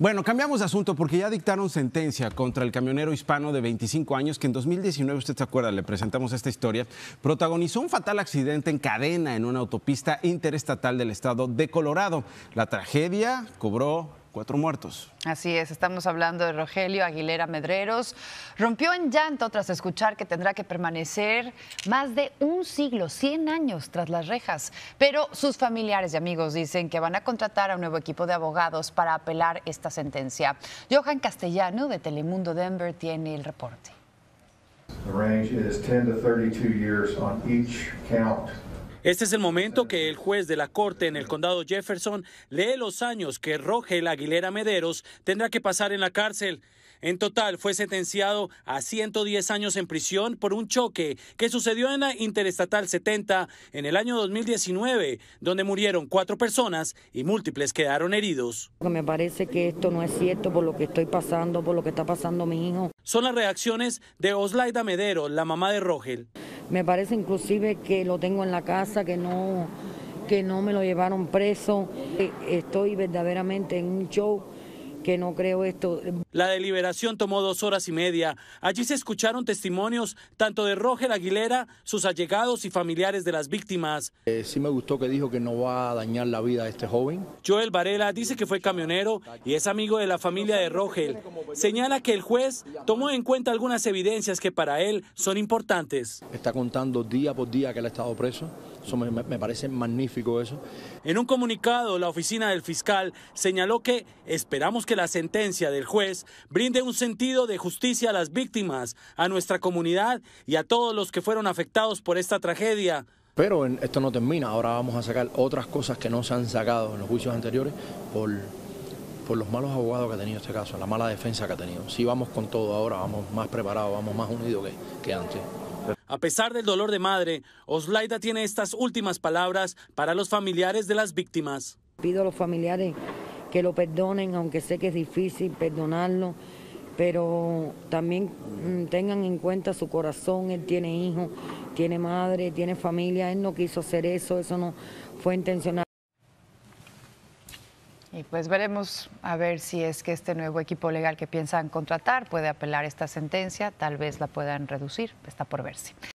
Bueno, cambiamos de asunto porque ya dictaron sentencia contra el camionero hispano de 25 años que en 2019, usted se acuerda, le presentamos esta historia, protagonizó un fatal accidente en cadena en una autopista interestatal del estado de Colorado. La tragedia cobró 4 muertos. Así es, estamos hablando de Rogelio Aguilera Medreros. Rompió en llanto tras escuchar que tendrá que permanecer más de un siglo, 100 años tras las rejas. Pero sus familiares y amigos dicen que van a contratar a un nuevo equipo de abogados para apelar esta sentencia. Johan Castellano de Telemundo Denver tiene el reporte. The range is 10 to 32 years on each count. Este es el momento que el juez de la corte en el condado Jefferson lee los años que Rogelio Aguilera Medreros tendrá que pasar en la cárcel. En total fue sentenciado a 110 años en prisión por un choque que sucedió en la Interestatal 70 en el año 2019, donde murieron 4 personas y múltiples quedaron heridos. Me parece que esto no es cierto por lo que estoy pasando, por lo que está pasando mi hijo. Son las reacciones de Oslaida Medero, la mamá de Rogelio. Me parece inclusive que lo tengo en la casa, que no me lo llevaron preso. Estoy verdaderamente en un show que no creo esto. La deliberación tomó 2 horas y media. Allí se escucharon testimonios tanto de Rogelio Aguilera, sus allegados y familiares de las víctimas. Sí me gustó que dijo que no va a dañar la vida de este joven. Joel Varela dice que fue camionero y es amigo de la familia de Rogelio. Señala que el juez tomó en cuenta algunas evidencias que para él son importantes. Está contando día por día que él ha estado preso. Eso me parece magnífico eso. En un comunicado, la oficina del fiscal señaló que esperamos que la sentencia del juez brinde un sentido de justicia a las víctimas, a nuestra comunidad y a todos los que fueron afectados por esta tragedia. Pero esto no termina, ahora vamos a sacar otras cosas que no se han sacado en los juicios anteriores por los malos abogados que ha tenido este caso, la mala defensa que ha tenido. Sí, vamos con todo ahora, vamos más preparados, vamos más unidos que antes. A pesar del dolor de madre, Oslaida tiene estas últimas palabras para los familiares de las víctimas. Pido a los familiares que lo perdonen, aunque sé que es difícil perdonarlo, pero también tengan en cuenta su corazón. Él tiene hijos, tiene madre, tiene familia, él no quiso hacer eso, eso no fue intencional. Y pues veremos a ver si es que este nuevo equipo legal que piensan contratar puede apelar esta sentencia, tal vez la puedan reducir, está por verse.